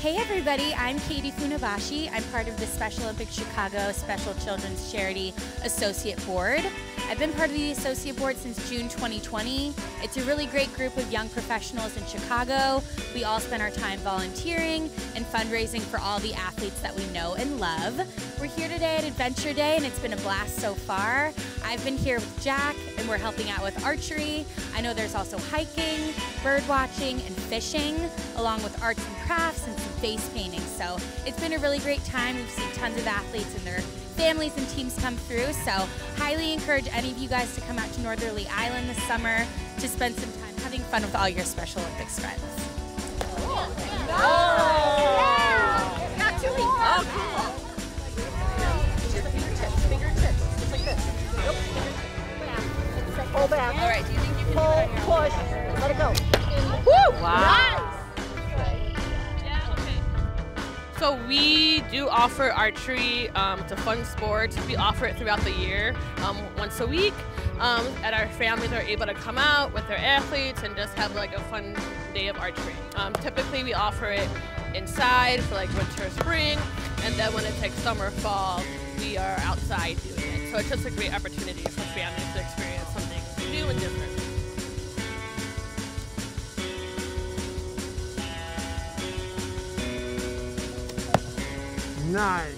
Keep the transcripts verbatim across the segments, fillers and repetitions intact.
Hey everybody, I'm Katie Funabashi. I'm part of the Special Olympics Chicago Special Children's Charity Associate Board. I've been part of the Associate Board since June twenty twenty. It's a really great group of young professionals in Chicago. We all spend our time volunteering and fundraising for all the athletes that we know and love. We're here today at Adventure Day and it's been a blast so far. I've been here with Jack and we're helping out with archery. I know there's also hiking, bird watching, and fishing, along with arts and crafts and some face painting. So it's been a really great time. We've seen tons of athletes and their families and teams come through. So highly encourage any of you guys to come out to Northerly Island this summer to spend some time having fun with all your Special Olympics friends. Cool. Oh, yeah. Yeah. Not too weak. Oh, cool. Pull back. All right, do you think you can pull, do it on your push, own? Let it go. Woo! Wow. Nice. Yeah, okay. So we do offer archery. Um, it's a fun sport. We offer it throughout the year, um, once a week. Um, and our families are able to come out with their athletes and just have like a fun day of archery. Um, typically we offer it inside for like winter, spring, and then when it's like summer, fall, we are outside doing it. So it's just a great opportunity for families to experience something new and different. Nice.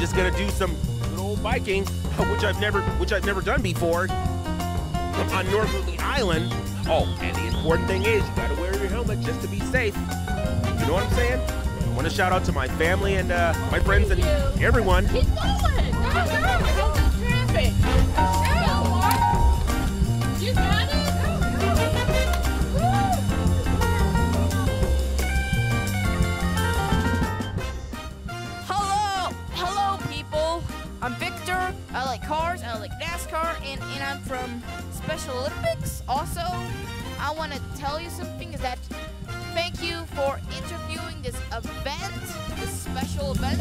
Just gonna do some good old biking, which I've never, which I've never done before, on Northerly Island. Oh, and the important thing is you gotta wear your helmet just to be safe. You know what I'm saying? I want to shout out to my family and uh, my friends and everyone. Keep going. Traffic. You got it. I like cars, I like NASCAR, and, and I'm from Special Olympics. Also, I want to tell you something, is that thank you for interviewing this event, this special event.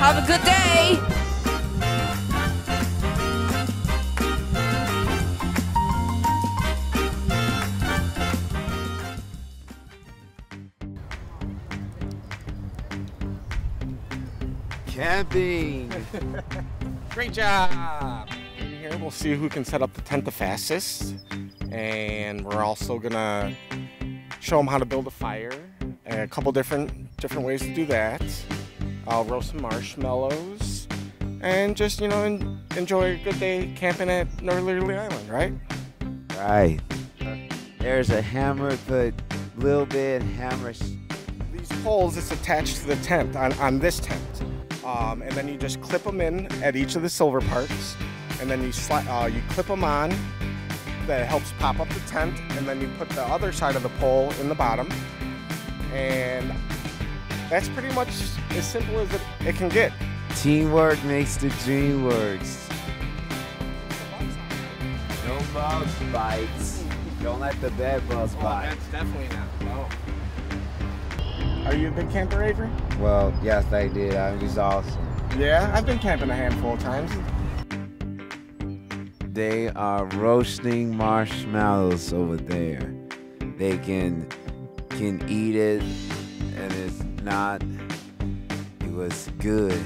Have a good day. Camping. Great job. In here, we'll see who can set up the tent the fastest. And we're also gonna show them how to build a fire. A couple different, different ways to do that. I'll roast some marshmallows and just, you know, en enjoy a good day camping at Northerly Island, right? Right. There's a hammer, but little bit hammer. These poles, it's attached to the tent, on, on this tent. um, and then you just clip them in at each of the silver parts, and then you slide, uh, you clip them on. That helps pop up the tent, and then you put the other side of the pole in the bottom, and that's pretty much as simple as it, it can get. Teamwork makes the dream works. No bugs bites. Don't let the bed bugs bite. Oh, that's definitely not. No. Are you a big camper, Avery? Well, yes, I did. I was awesome. Yeah, I've been camping a handful of times. They are roasting marshmallows over there. They can can eat it, and it's not, it was good.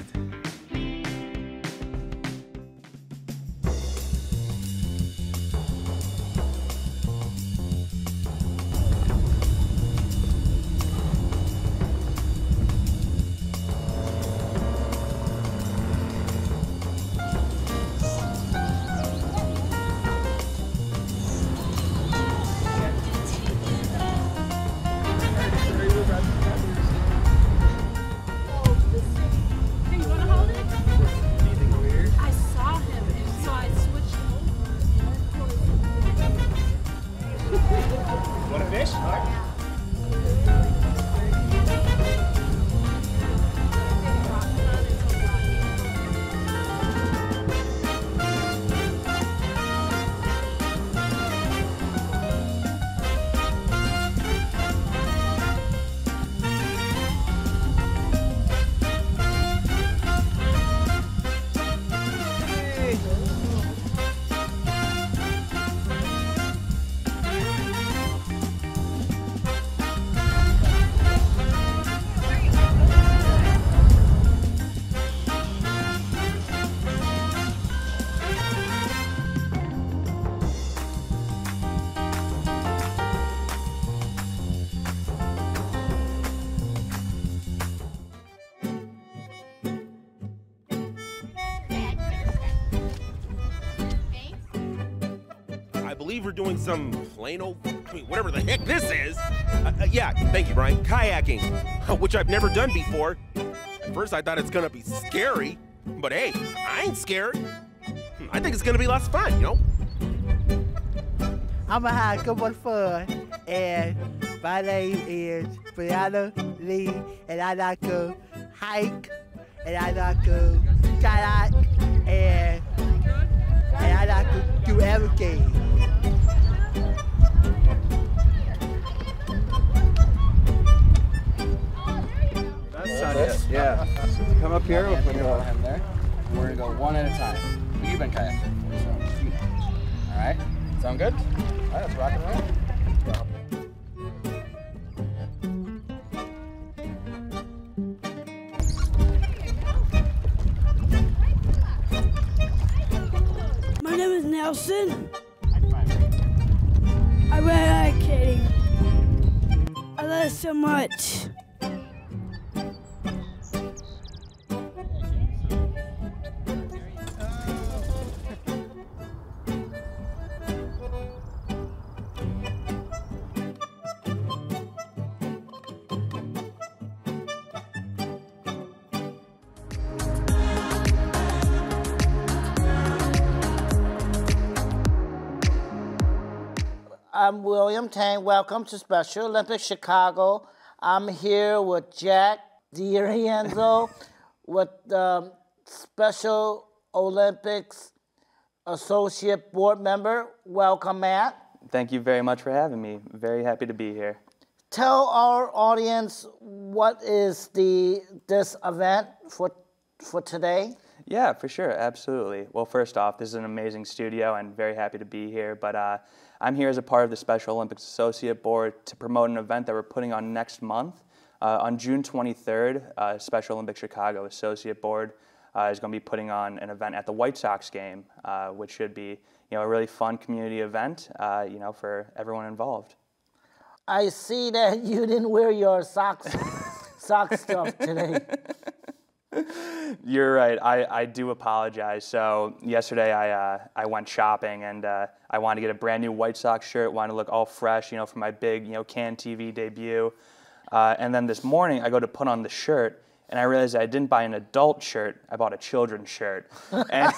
We're doing some plain old, whatever the heck this is. Uh, uh, yeah, thank you, Brian. Kayaking, which I've never done before. At first I thought it's gonna be scary, but hey, I ain't scared. I think it's gonna be lots of fun, you know? I'm gonna have a good one fun, and my name is Brianna Lee, and I like to hike, and I like to kayak, and, and I like to do everything. This? Yeah. Come up here. We'll put your one hand there. We're going to go one at a time. You've been kayaking before, so. All right. Sound good? All right, let's rock and roll. My name is Nelson. I really like Katie. I love her so much. I'm William Tang. Welcome to Special Olympics Chicago. I'm here with Jack DiRienzo with the Special Olympics Associate Board Member. Welcome, Matt. Thank you very much for having me. Very happy to be here. Tell our audience what is the this event for for today. Yeah, for sure, absolutely. Well, first off, this is an amazing studio and very happy to be here, but. Uh, I'm here as a part of the Special Olympics Associate Board to promote an event that we're putting on next month. Uh, on June twenty-third, uh, Special Olympics Chicago Associate Board uh, is going to be putting on an event at the White Sox game, uh, which should be, you know, a really fun community event, uh, you know, for everyone involved. I see that you didn't wear your socks, sock stuff today. You're right. I, I do apologize. So yesterday I uh, I went shopping and uh, I wanted to get a brand new White Sox shirt. Wanted to look all fresh, you know, for my big, you know, CAN T V debut. Uh, and then this morning I go to put on the shirt and I realized I didn't buy an adult shirt, I bought a children's shirt. And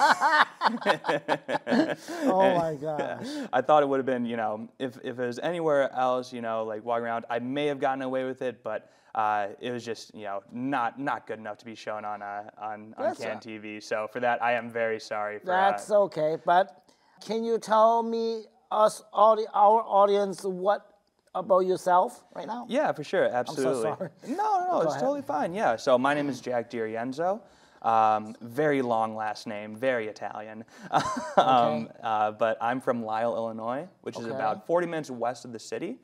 oh my gosh. I thought it would have been, you know, if, if it was anywhere else, you know, like walking around, I may have gotten away with it, but uh, it was just, you know, not not good enough to be shown on uh, on, on CAN T V. So for that, I am very sorry for that. That's uh, okay, but can you tell me, us, all the, our audience, what about yourself right now? Yeah, for sure, absolutely. I'm so sorry. No, no, no, it's ahead. Totally fine, yeah. So my name is Jack DiRienzo. Um, very long last name, very Italian. Okay. um, uh, but I'm from Lisle, Illinois, which okay. is about forty minutes west of the city.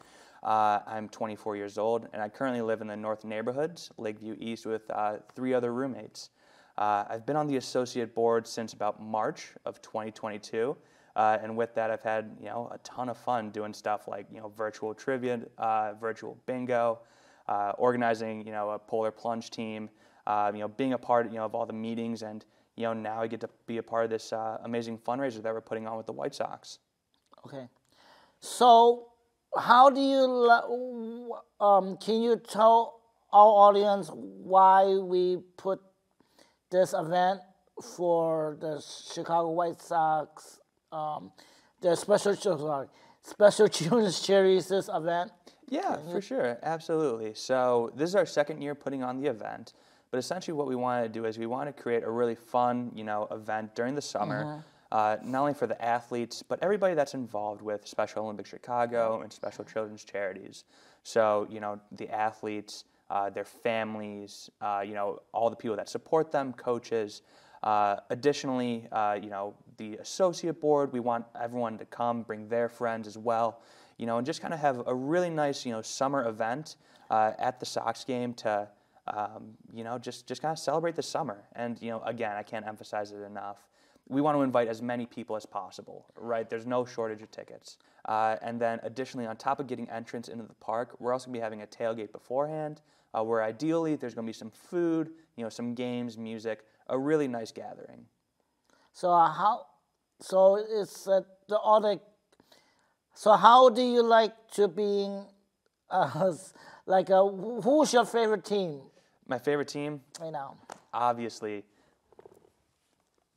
Uh, I'm twenty-four years old, and I currently live in the North neighborhoods, Lakeview East, with uh, three other roommates. Uh, I've been on the associate board since about March of twenty twenty-two. Uh, and with that, I've had, you know, a ton of fun doing stuff like, you know, virtual trivia, uh, virtual bingo, uh, organizing, you know, a polar plunge team, uh, you know, being a part, you know, of all the meetings. And, you know, now I get to be a part of this uh, amazing fundraiser that we're putting on with the White Sox. Okay. So how do you, um, can you tell our audience why we put this event for the Chicago White Sox? Um, the special sorry, special children's charities this event. Yeah, for sure, absolutely. So this is our second year putting on the event, but essentially what we want to do is we want to create a really fun, you know, event during the summer, mm-hmm. uh, not only for the athletes but everybody that's involved with Special Olympics Chicago and Special Children's Charities. So you know the athletes, uh, their families, uh, you know all the people that support them, coaches. Uh, additionally, uh, you know, the associate board, we want everyone to come, bring their friends as well, you know, and just kind of have a really nice, you know, summer event uh, at the Sox game to, um, you know, just, just kind of celebrate the summer. And, you know, again, I can't emphasize it enough. We want to invite as many people as possible, right? There's no shortage of tickets. Uh, and then additionally, on top of getting entrance into the park, we're also going to be having a tailgate beforehand uh, where ideally there's going to be some food, you know, some games, music, a really nice gathering. So uh, how, so it's uh, the other, so how do you like to being, uh, like a, who's your favorite team? My favorite team? Right now. Obviously,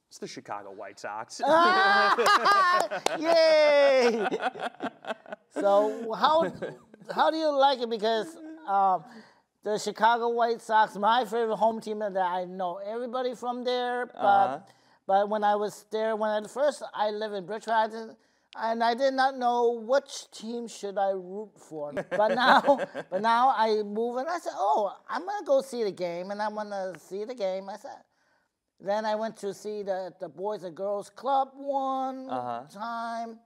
it's the Chicago White Sox. Ah! Yay! So how, how do you like it? Because, um, the Chicago White Sox, my favorite home team that I know. Everybody from there, but uh-huh. but when I was there, when I first I live in Bridgeport, I did, and I did not know which team should I root for. But now, but now I move and I said, oh, I'm gonna go see the game, and I'm gonna see the game. I said, then I went to see the the Boys and Girls Club one uh-huh. time,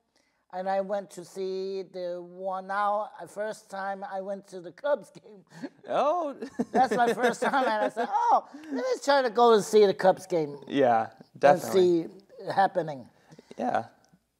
and I went to see the one now, first time I went to the Cubs game. Oh. That's my first time, and I said, oh, let me try to go and see the Cubs game. Yeah, definitely. And see it happening. Yeah,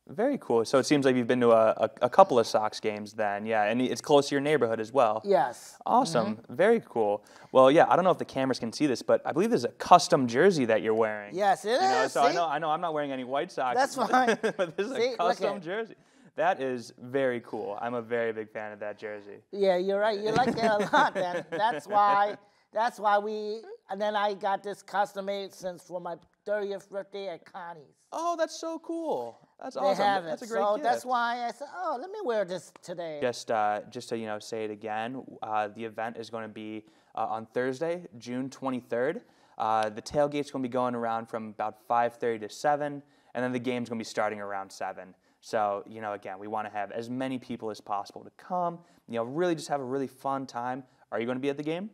very cool. So it seems like you've been to a, a, a couple of Sox games then, yeah, and it's close to your neighborhood as well. Yes. Awesome, mm-hmm. very cool. Well, yeah, I don't know if the cameras can see this, but I believe there's a custom jersey that you're wearing. Yes, it you is. Know? So I know, I know I'm not wearing any White Sox. That's fine. But this is see, a custom jersey. That is very cool. I'm a very big fan of that jersey. Yeah, you're right. You like it a lot, then. That's why, that's why we, and then I got this custom made since for my thirtieth birthday at Connie's. Oh, that's so cool. That's they awesome. Have it. That's a great so gift. That's why I said, oh, let me wear this today. Just, uh, just to you know, say it again, uh, the event is going to be uh, on Thursday, June twenty-third. Uh, the tailgate's going to be going around from about five thirty to seven, and then the game's going to be starting around seven. So, you know, again, we want to have as many people as possible to come, you know, really just have a really fun time. Are you going to be at the game?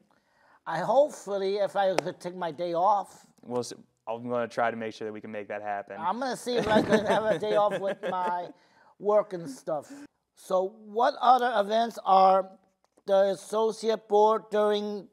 I hopefully, if I could take my day off. We'll see. I'm going to try to make sure that we can make that happen. I'm going to see if I can have a day off with my work and stuff. So what other events are the associate board during,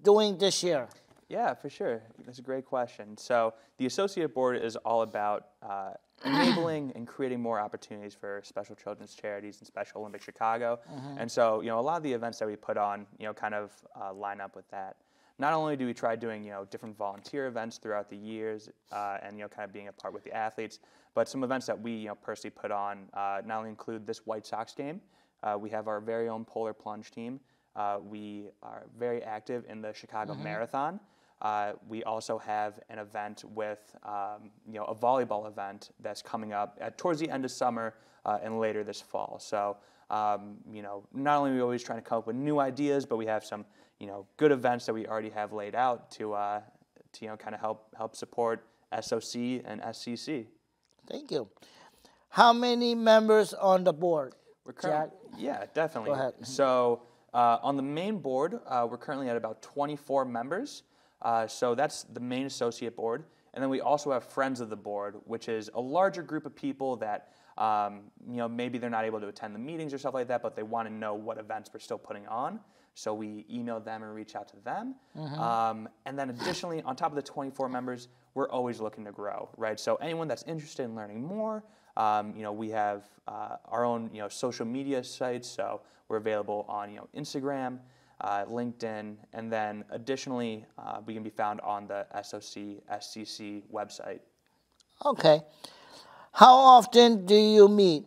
doing this year? Yeah, for sure. That's a great question. So the associate board is all about uh, enabling and creating more opportunities for Special Children's Charities and Special Olympics Chicago. Mm-hmm. And so, you know, a lot of the events that we put on, you know, kind of uh, line up with that. Not only do we try doing, you know, different volunteer events throughout the years uh, and, you know, kind of being a part with the athletes, but some events that we, you know, personally put on uh, not only include this White Sox game, uh, we have our very own polar plunge team. Uh, we are very active in the Chicago mm-hmm. Marathon. Uh, we also have an event with, um, you know, a volleyball event that's coming up at, towards the end of summer uh, and later this fall. So, um, you know, not only are we always trying to come up with new ideas, but we have some, you know, good events that we already have laid out to, uh, to you know, kind of help help support S O C and S C C. Thank you. How many members on the board? We're Jack? Yeah, definitely. Go ahead. So uh, on the main board, uh, we're currently at about twenty-four members. Uh, so that's the main associate board. And then we also have friends of the board, which is a larger group of people that, um, you know, maybe they're not able to attend the meetings or stuff like that, but they want to know what events we're still putting on. So we email them and reach out to them. Mm-hmm. um, and then additionally, on top of the twenty-four members, we're always looking to grow, right? So anyone that's interested in learning more, um, you know, we have uh, our own, you know, social media sites. So we're available on, you know, Instagram, uh, LinkedIn, and then additionally, uh, we can be found on the S O C S C C website. Okay. How often do you meet?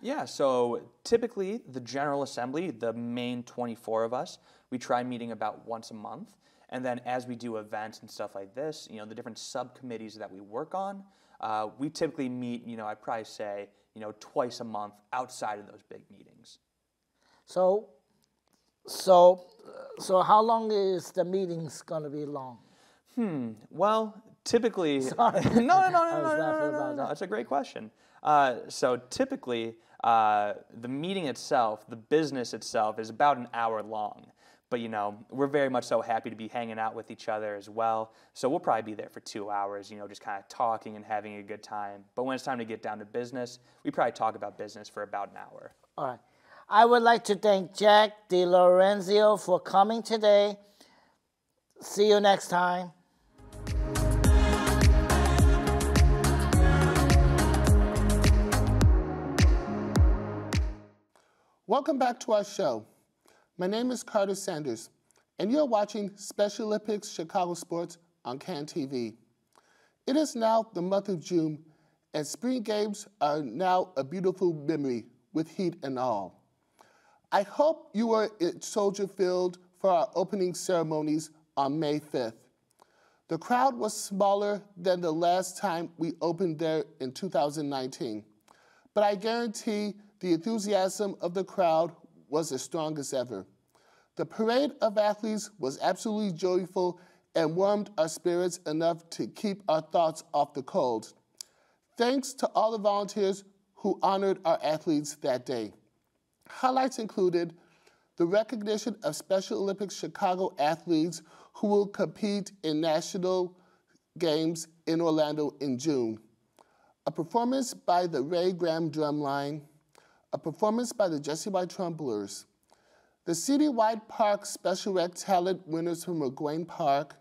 Yeah, so typically the General Assembly, the main twenty-four of us, we try meeting about once a month. And then as we do events and stuff like this, you know, the different subcommittees that we work on, uh, we typically meet, you know, I'd probably say, you know, twice a month outside of those big meetings. So, so, so how long is the meetings going to be long? Hmm, well, typically... Sorry. no, no, no, no, no, no, no, no, no, no, that's a great question. Uh, so typically... Uh, the meeting itself, the business itself, is about an hour long. But, you know, we're very much so happy to be hanging out with each other as well. So we'll probably be there for two hours, you know, just kind of talking and having a good time. But when it's time to get down to business, we probably talk about business for about an hour. All right. I would like to thank Jack DiRienzo for coming today. See you next time. Welcome back to our show. My name is Carter Sanders, and you're watching Special Olympics Chicago Sports on CAN T V. It is now the month of June, and spring games are now a beautiful memory with heat and all. I hope you were at Soldier Field for our opening ceremonies on May fifth. The crowd was smaller than the last time we opened there in two thousand nineteen, but I guarantee the enthusiasm of the crowd was as strong as ever. The parade of athletes was absolutely joyful and warmed our spirits enough to keep our thoughts off the cold. Thanks to all the volunteers who honored our athletes that day. Highlights included the recognition of Special Olympics Chicago athletes who will compete in national games in Orlando in June, a performance by the Ray Graham Drumline, a performance by the Jesse White Trumblers, the citywide park special ed talent winners from McGuane Park,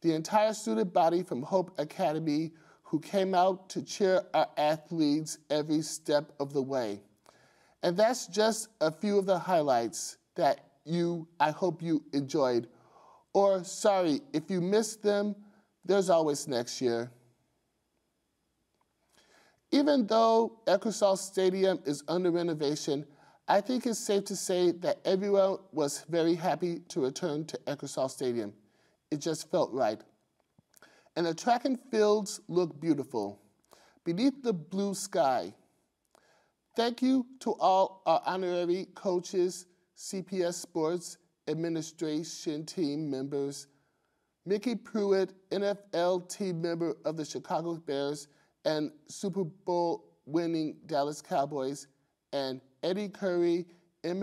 the entire student body from Hope Academy who came out to cheer our athletes every step of the way. And that's just a few of the highlights that you, I hope you enjoyed. Or sorry, if you missed them, there's always next year. Even though Eckersall Stadium is under renovation, I think it's safe to say that everyone was very happy to return to Eckersall Stadium. It just felt right. And the track and fields look beautiful beneath the blue sky. Thank you to all our honorary coaches, C P S Sports Administration team members, Mickey Pruitt, N F L team member of the Chicago Bears, and Super Bowl-winning Dallas Cowboys, and Eddie Curry, M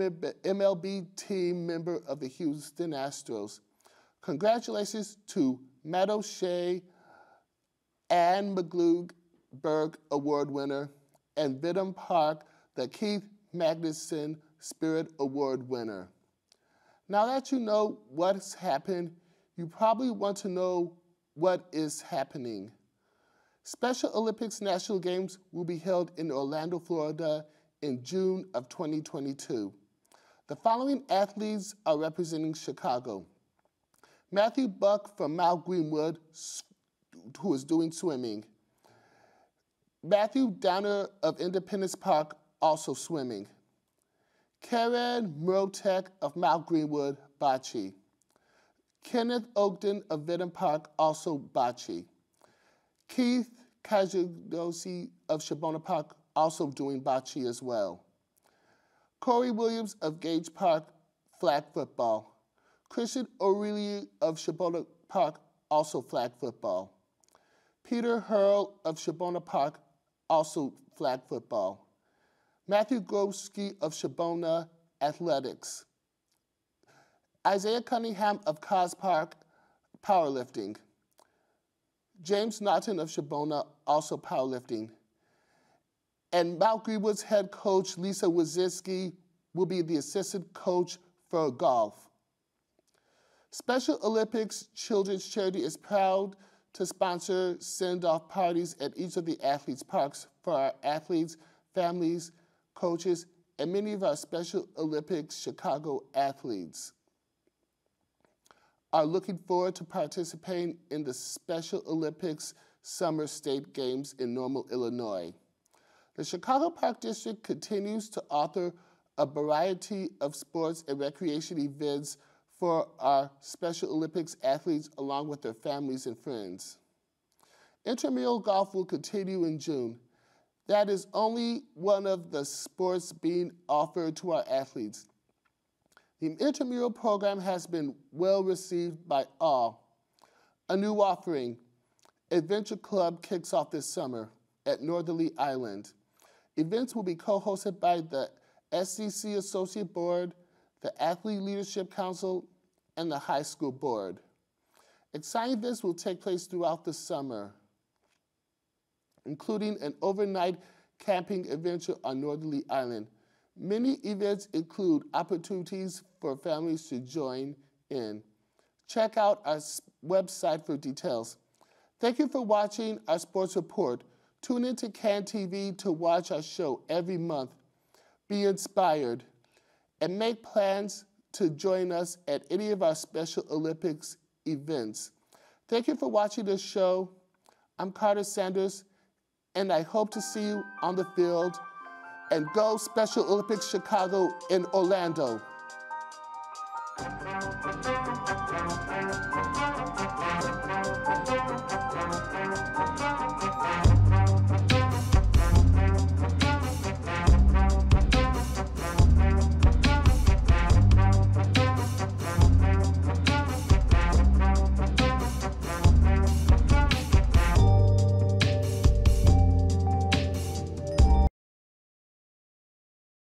L B team member of the Houston Astros. Congratulations to Matt O'Shea, Ann McGlugberg Award winner, and Vittum Park, the Keith Magnuson Spirit Award winner. Now that you know what's happened, you probably want to know what is happening. Special Olympics National Games will be held in Orlando, Florida in June of twenty twenty-two. The following athletes are representing Chicago. Matthew Buck from Mount Greenwood, who is doing swimming. Matthew Downer of Independence Park, also swimming. Karen Murtech of Mount Greenwood, bocce. Kenneth Oakden of Vittum Park, also bocce. Keith Kajugosi of Shabbona Park, also doing bocce as well. Corey Williams of Gage Park, flag football. Christian O'Reilly of Shabbona Park, also flag football. Peter Hurl of Shabbona Park, also flag football. Matthew Groski of Shabbona Athletics. Isaiah Cunningham of Cos Park, powerlifting. James Naughton of Shabbona, also powerlifting. And Mount Greenwood's head coach, Lisa Wazinski, will be the assistant coach for golf. Special Olympics Children's Charity is proud to sponsor send-off parties at each of the athletes' parks for our athletes, families, coaches, and many of our Special Olympics Chicago athletes are looking forward to participating in the Special Olympics Summer State Games in Normal, Illinois. The Chicago Park District continues to author a variety of sports and recreation events for our Special Olympics athletes along with their families and friends. Intramural golf will continue in June. That is only one of the sports being offered to our athletes. The intramural program has been well received by all. A new offering, Adventure Club, kicks off this summer at Northerly Island. Events will be co-hosted by the S C C Associate Board, the Athlete Leadership Council, and the High School Board. Exciting events will take place throughout the summer, including an overnight camping adventure on Northerly Island. Many events include opportunities for families to join in. Check out our website for details. Thank you for watching our sports report. Tune in to CAN T V to watch our show every month. Be inspired and make plans to join us at any of our Special Olympics events. Thank you for watching this show. I'm Carter Sanders, and I hope to see you on the field. And go Special Olympics Chicago in Orlando.